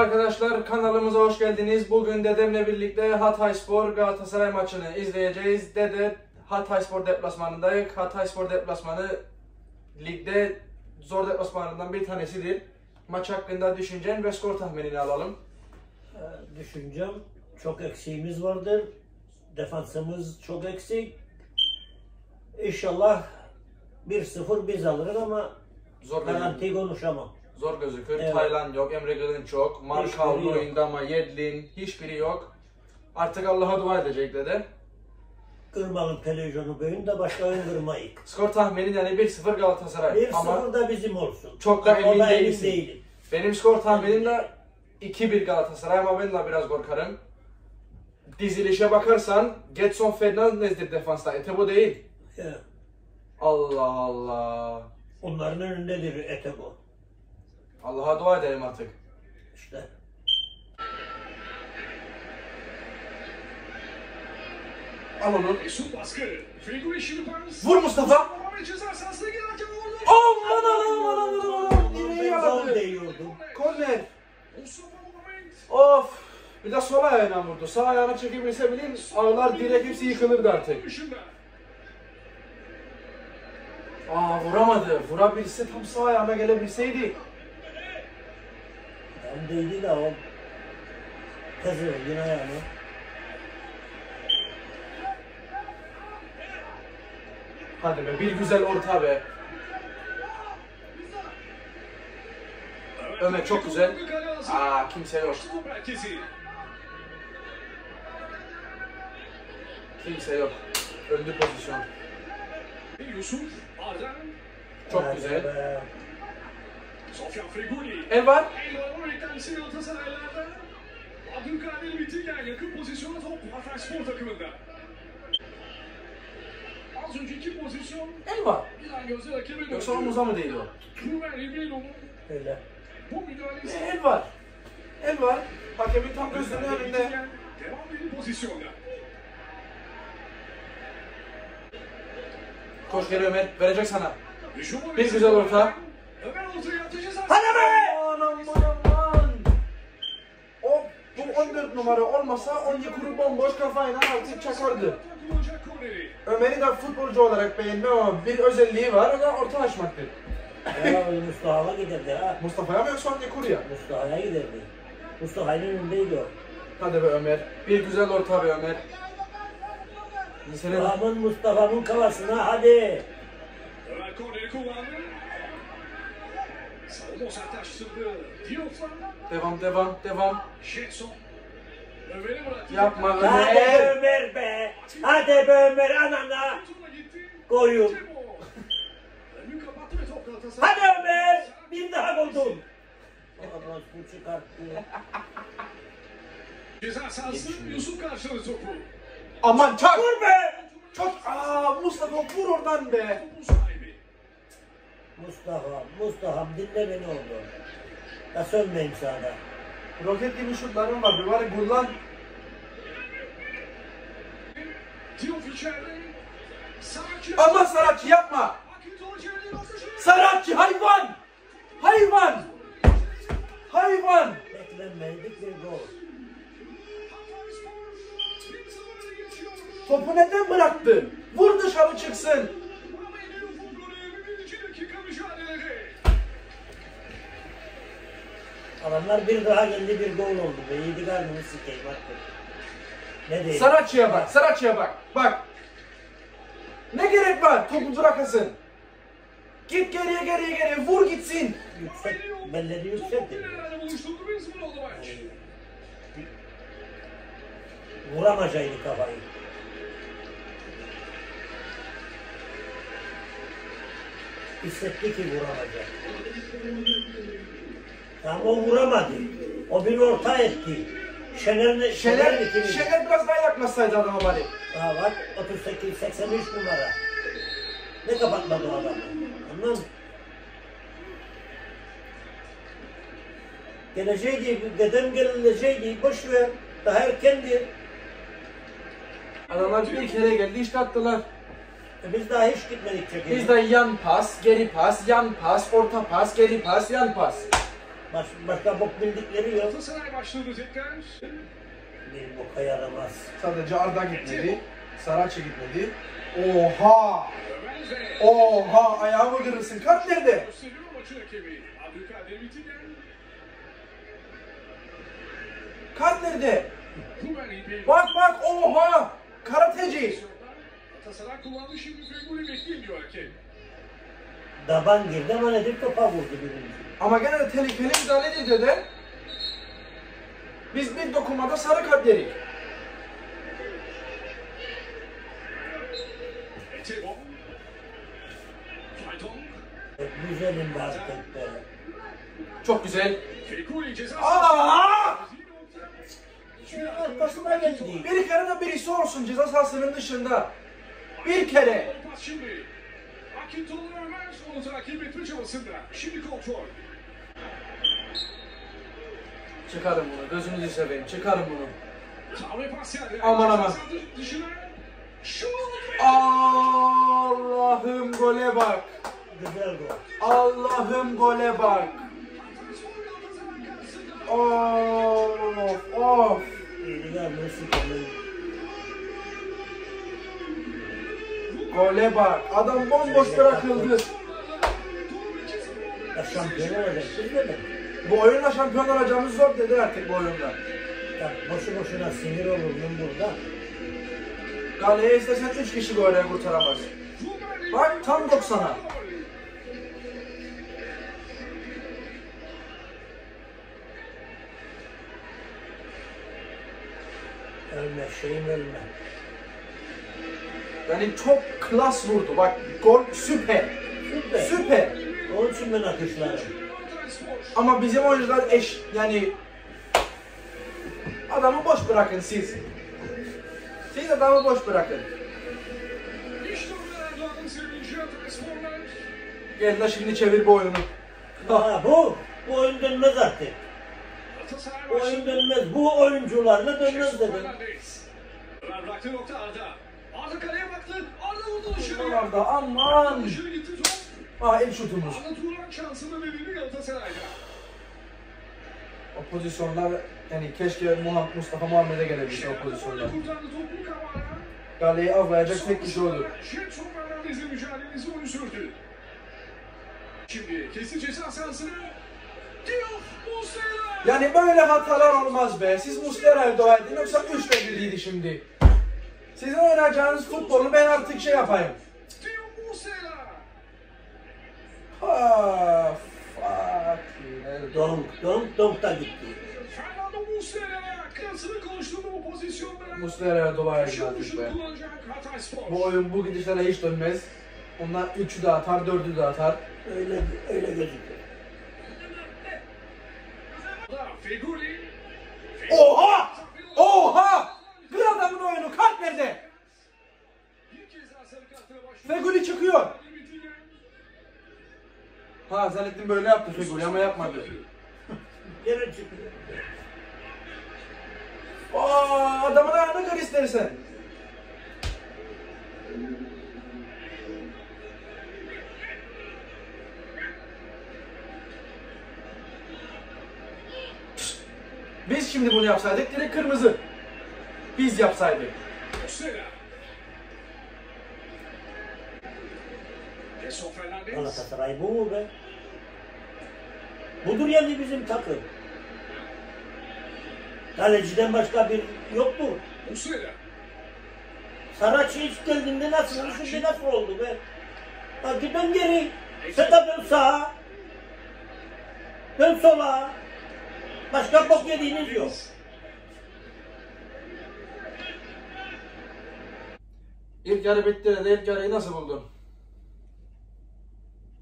Arkadaşlar, kanalımıza hoş geldiniz. Bugün dedemle birlikte Hatayspor Galatasaray maçını izleyeceğiz. Dede Hatayspor deplasmanındayız. Hatayspor deplasmanı ligde zor deplasmanlarından bir tanesidir. Maç hakkında düşüncen ve skor tahminini alalım. Düşüncem, çok eksiğimiz vardır. Defansımız çok eksik. İnşallah 1-0 biz alırız ama zor garanti konuşamam. Zor gözükür. Evet. Tayland yok, Emre Gılınç yok, Marşal, Oyundama, Yedlin, hiçbiri yok. Artık Allah'a dua edecek dede. Kırmalım televizyonu bölün de başka oyun kırmayın. Skor tahmini yani 1-0 Galatasaray. 1-0 da bizim olsun. Çok da emin değilim. Benim skor tahminim de 2-1 Galatasaray ama ben de biraz korkarım. Dizilişe bakarsan Getson Fernandez'dir defansta. Etebo değil. Evet. Allah Allah. Onların önündedir Etebo. Allah'a dua edelim artık. İşte. Al onu. Vur Mustafa. Aman aman. Direğe yaladı. Korner. Of. Bir de sol ayağına vurdu. Sağ ayağına çekebilse bileyim. Ağlar direk hepsi yıkılırdı artık. Aa, vuramadı. Vurabilse tam sağ ayağına gelebilseydi. Değdi de o kazıyor yine ayağını. Hadi be, bir güzel orta be. Ömer çok güzel. Aa, kimse yok. Kimse yok. Öldü pozisyon. Yusuf, Arda. Çok güzel. Feghouli. Elvan. Yakın pozisyona top Hatayspor takımında. Az önceki pozisyon. Elvan. Yoksa omuza mı değil o? Öyle. Bu müdahalesi. Elvan. Elvan. Hakemin tam gözünün önünde. Devam edin pozisyonda. Koş geri Ömer. Verecek sana. Bir güzel orta. Ömer ortaya atacağız. Hadi be! Aman. O bu 14 numara olmasa onca kuru bomboş kafayla artık çakardı. Ömer'i de futbolcu olarak beğendim ama bir özelliği var, o da orta açmaktır. Mustafa'ya giderdi ha. Mustafa'ya mı yoksa onca kuruya? Mustafa'ya giderdi. Mustafa'nın önündeydi o. Hadi be Ömer. Bir güzel orta be Ömer. Mustafa'nın kafasına hadi. Ömer korneri kullandı. Devam. Yapma Ömer. Hadi Ömer be. Hadi be Ömer anana. Koyun. Hadi Ömer. Bir daha buldum. Bu çıkarttı. Ceza sahası Yusuf karşılığı topu. Aman çak. Vur be. Çok. Aa, Mustafa vur oradan be. Mustafa dinle beni oldu. Ya sönmeyeyim sana. Roket gibi şutlarım var. Bir bari kullan. Ama Saratçı yapma. Saratçı hayvan. Hayvan. Hayvan. Beklenmedik bir gol. Topu neden bıraktı? Vur dışarı çıksın. Adamlar bir daha geldi, bir gol oldu be. Yedi galiba sikeyim artık. Ne diyeyim? Saratçı'ya bak, Saratçı'ya bak. Bak. Ne gerek var? Topu bırakasın. Git geriye vur gitsin. Yüksek, belleri yüksek dedi. Vuramayacağını kafayı. Hissetti ki vuramayacak. Tam o vuramadı. O bir orta etti. Şener biraz daha yaklaşsaydı adama bari. Ha bak 38, 83 numara. Ne kapatmadı o adamı. Anladın mı? Geleceği, dedem geleceği boşver. Daha erkendir. Adamlar bir kere geldi işte attılar. Biz daha hiç gitmedik çekildi. Biz de yan pas, geri pas, yan pas, orta pas, geri pas, yan pas. Başka bok bildikleri yok. Galatasaray başlıyordu tekrar. Bir boka yaramaz. Sadece Arda gitmedi. Saraç'a gitmedi. Oha! Oha! Ayağımı kırırsın. Kart nerede? Kart nerede? Bak bak! Oha! Karateci! Galatasaray kullandı, şimdi Feghouli bekliyor hakem. Daban girdi ama nedir, topa vurdu birimizi. Ama gene de tehlikeli müdahale ediyor de. Biz bir dokunmada sarı kart yedik. Etebo. Güzelim basketle. Çok güzel. Aaa! Şimdi arkasına geldi. Bir kere de birisi olsun ceza sahasının dışında. Bir kere. Ömer onu takip etme çabasında. Şimdi kontrol. Çıkarın bunu. Gözünüzü seveyim. Çıkarın bunu. Aman aman. Allah'ım gole bak. Güzel gol. Allah'ım gole bak. Of of. Gole bak. Adam bomboş bırakıldı. Ya şampiyon olacak. Bu oyunla şampiyon olacağımız zor dedi artık bu oyunda. Ya boşu boşuna sinir olurdum burada. Galeye istesen 3 kişi goleye kurtaramaz. Bak tam 90'a. Ölme şeyim ölme. Yani çok klas vurdu. Bak gol süper. Süper. Süper. Onun için ben akışlarım. Ama bizim oyuncular eş yani adamı boş bırakın siz. Siz adamı boş bırakın. Gel la şimdi çevir bu oyunu. Ha, bu oyun dönmez artık. Bu oyun dönmez. Bu oyuncularla dönmez dedim. Bıraktığı nokta Arda. Arda kaleye baktı. Arda vurdu dışarı. Arda aman. Dışarı gitti top. Aa el şutumuz. Arda Turan şansını verildi Galatasaray'da. O pozisyonlar yani keşke Mustafa Muhammed'e gelebilse o pozisyonlar. Galeyi avlayacak tek kişi olur. Mücadelesi onu sürdü. Şimdi kesin ceza sahasını. Yani böyle hatalar olmaz be. Siz Muslera'ya dua edin yoksa 3-1'liydi şimdi. Sizin oynayacağınız futbolu ben artık şey yapayım. Ha, fuck. Donk da gitti. Muslera'ya dua edin artık be. Bu oyun bu gidişlere hiç dönmez. Onlar 3'ü de atar, 4'ü de atar. Öyle gözüküyor. Oha! Oha! Bir adamın oyunu kart verdi. Feghouli çıkıyor. Ha Zahrettin böyle yaptı Feghouli ama yapmadı. Yere çıkıyor. Aa adamın ayağını kır istersen. Biz şimdi bunu yapsaydık direkt kırmızı. Biz yapsaydık. Galatasaray bu mu be? Budur yani bizim takım. Kaleciden başka bir yok mu? Saraç'ı ilk geldiğinde nasıl oldu? Şimdi nasıl oldu be? Bak giden geri. Seta dön sağa. Dön sola. Başka bok yediğiniz yok. İlk yarı bitti de ilk yarıyı nasıl buldun?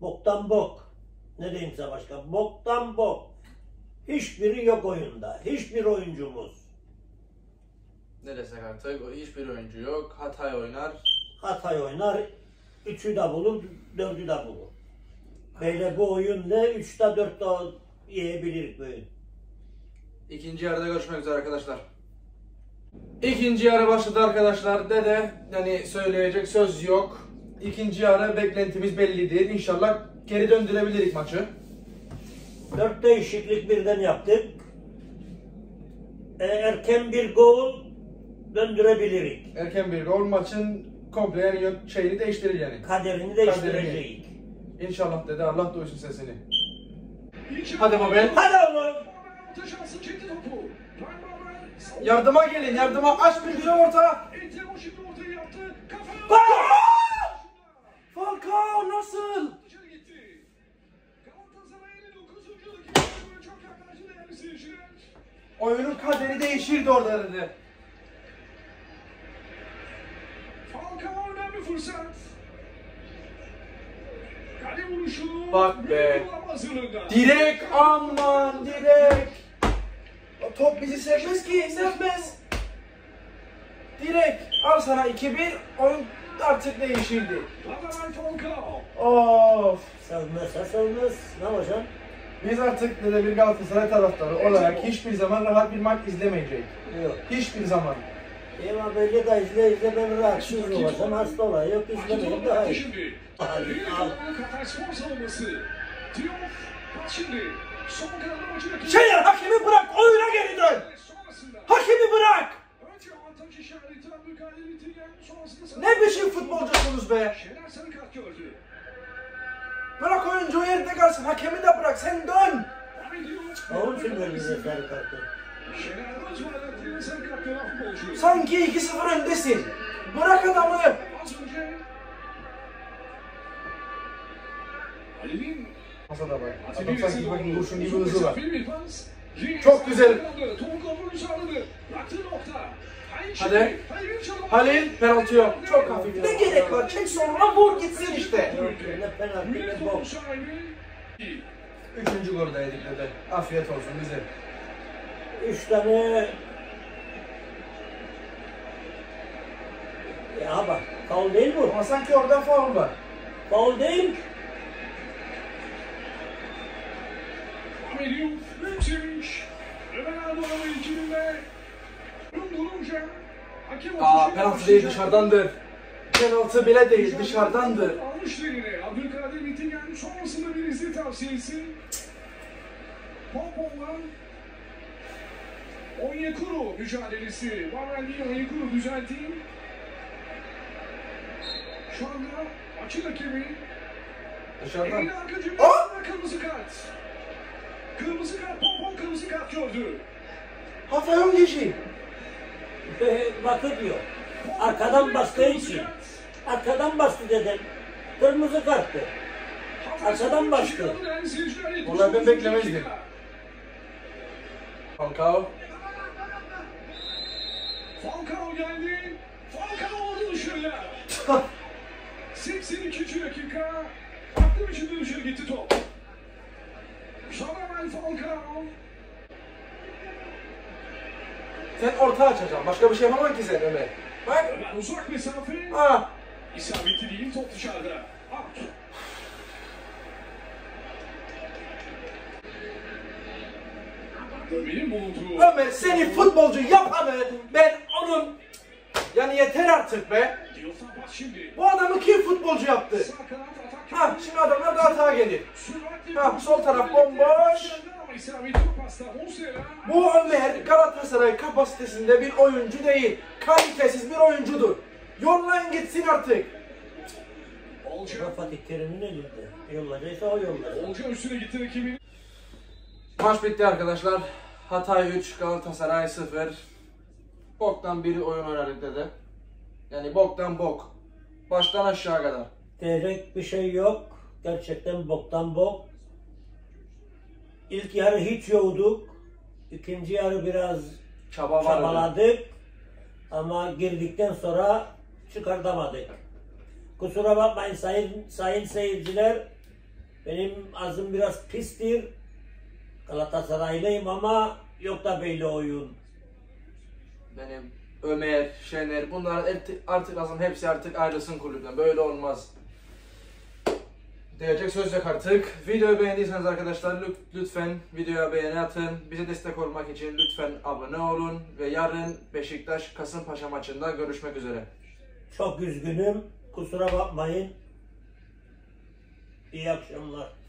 Boktan bok. Ne diyeyim size başka? Boktan bok. Hiçbiri yok oyunda. Hiçbir oyuncumuz. Ne desek artık? Hiçbir oyuncu yok. Hatay oynar. Hatay oynar. 3'ü de bulur. 4'ü de bulur. Böyle bu oyun ne? 3'te 4'te yiyebilir bu oyun. İkinci yarıda görüşmek üzere arkadaşlar. İkinci yarı başladı arkadaşlar. Dede yani söyleyecek söz yok. İkinci yarı beklentimiz bellidir. İnşallah geri döndürebiliriz maçı. 4 değişiklik birden yaptık. Erken bir gol döndürebilirik. Erken bir gol maçın komple yani şeyini değiştirir yani. Kaderini değiştirecek. İnşallah dedi, Allah duysun sesini. Hadi babel. Hadi oğlum. Yardıma gelin, yardıma, aç bir güzel orta. Etebo şimdi ortayı yaptı. Kafa! Falcao nasıl? Dışarı gitti. Galatasaray'ın 9. dakikasında çok yaklaştı değerli seyirciler. Oyunun kaderi değişirdi orada dedi. Falcao önemli fırsat. Kale vuruşu. Bak be. Direkt, aman direkt. Top bizi sevmez ki, sevmez. Direkt al sana 2-1, oyun artık değişildi. Of. Sevmezse sevmez, ne yapacaksın? Biz artık bir Galatasaray taraftarı olarak hiçbir zaman rahat bir maç izlemeyeceğiz. Yok. Hiçbir zaman. Eyvah böyle de izle ben rahatsız olmasam hasta olayım, yok izlemeyeyim daha iyi. Al. Hatayspor savunması. Diyor, bak şimdi. Şener hakemi bırak, oyuna geri dön. Hakemi bırak. Ne biçim futbolcusunuz be? Bırak oyuncu o yerde kalsın, hakemi de bırak, sen dön. Oğlum kim vermişsin sarı kartı? Sanki 2-0 öndesin. Bırak adamı. Masada bak. Adam sanki bak duruşun gibi hızı var. Çok güzel. Hadi. Halil penaltı yok. Çok hafif. Ne gerek var? Çek sonra vur gitsin işte. Üçüncü golü de yedik dede. Afiyet olsun bize. 3 tane. Ya bak. Faul değil bu. Ama sanki oradan faul var. Faul değil. Aa, penaltı değil, dışarıdandır. Penaltı bile değil, dışarıdandır. Onyekuru mücadelesi. Varalli Onyekuru düzeltti. Şu anda açık rakibi. Dışarıdan. Kırmızı kart. Kırmızı kart, pompon kırmızı kart gördü. Hafayım geçeyim. Bakır diyor. Arkadan bastığı için. Arkadan bastı dedim. Kırmızı karttı. Arkadan bastı. Onlardan beklemezdim. Falcao. Falcao geldi. Falcao orada düşüyor ya. 82. dakika. Aklım içinde düşüyor gitti top. Şaman Falcao. Sen orta açacaksın. Başka bir şey yapamam ki sen Ömer. Bak. Uzak mesafe. Ha. İsabetli değil, top dışarıda. Out. Ömer seni futbolcu yapanı ben onun... Yani yeter artık be. Bu adamı kim futbolcu yaptı? Ha şimdi adamlar da hata gelir. Ha sol taraf bomboş. Bu Ömer Galatasaray kapasitesinde bir oyuncu değil. Kalitesiz bir oyuncudur. Yollayın gitsin artık. Fatih Terim'in elinde. Yollayacaksa o yollayacak. Maç bitti arkadaşlar. Hatay 3, Galatasaray 0. Boktan biri oyun oynadık dede. Yani boktan bok. Baştan aşağı kadar. Direkt bir şey yok. Gerçekten boktan bok. İlk yarı hiç yoktuk. İkinci yarı biraz çabaladık. Ama girdikten sonra çıkartamadık. Kusura bakmayın sayın seyirciler. Benim ağzım biraz pistir. Galatasaraylıyım ama yok da böyle oyun. Benim Ömer, Şener bunlar artık lazım, hepsi artık ayrılsın kulüpten, böyle olmaz. Diyecek söz yok artık. Videoyu beğendiyseniz arkadaşlar lütfen videoya beğeni atın. Bize destek olmak için lütfen abone olun ve yarın Beşiktaş Kasımpaşa maçında görüşmek üzere. Çok üzgünüm, kusura bakmayın. İyi akşamlar.